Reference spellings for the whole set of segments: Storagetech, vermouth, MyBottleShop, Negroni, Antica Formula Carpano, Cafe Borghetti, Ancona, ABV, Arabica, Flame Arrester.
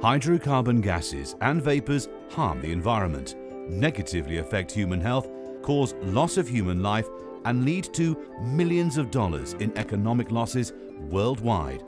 Hydrocarbon gases and vapors harm the environment, negatively affect human health, cause loss of human life, and lead to millions of dollars in economic losses worldwide.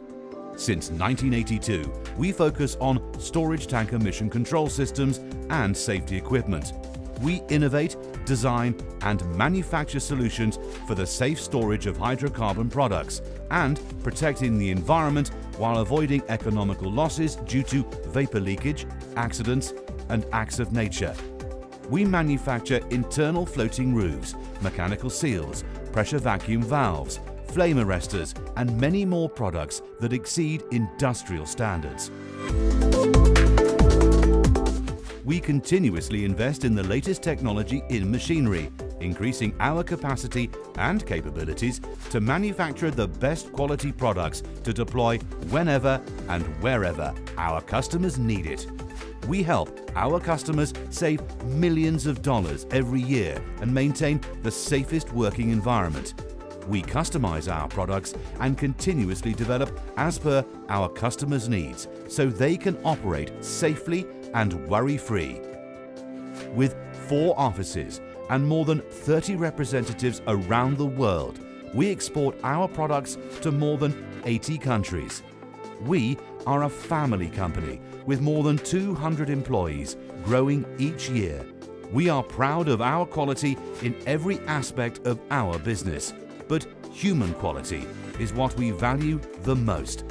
Since 1982, we focus on storage tank emission control systems and safety equipment. We innovate, design, and manufacture solutions for the safe storage of hydrocarbon products and protecting the environment while avoiding economical losses due to vapor leakage, accidents, and acts of nature. We manufacture internal floating roofs, mechanical seals, pressure vacuum valves, flame arresters, and many more products that exceed industrial standards. We continuously invest in the latest technology in machinery, increasing our capacity and capabilities to manufacture the best quality products to deploy whenever and wherever our customers need it. We help our customers save millions of dollars every year and maintain the safest working environment. We customize our products and continuously develop as per our customers' needs so they can operate safely and worry-free. With 4 offices and more than 30 representatives around the world, we export our products to more than 80 countries. We are a family company with more than 200 employees, growing each year. We are proud of our quality in every aspect of our business, but human quality is what we value the most.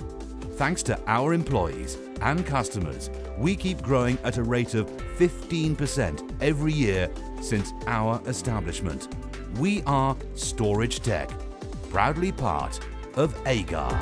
Thanks to our employees and customers, we keep growing at a rate of 15% every year since our establishment. We are Storagetech, proudly part of Agar.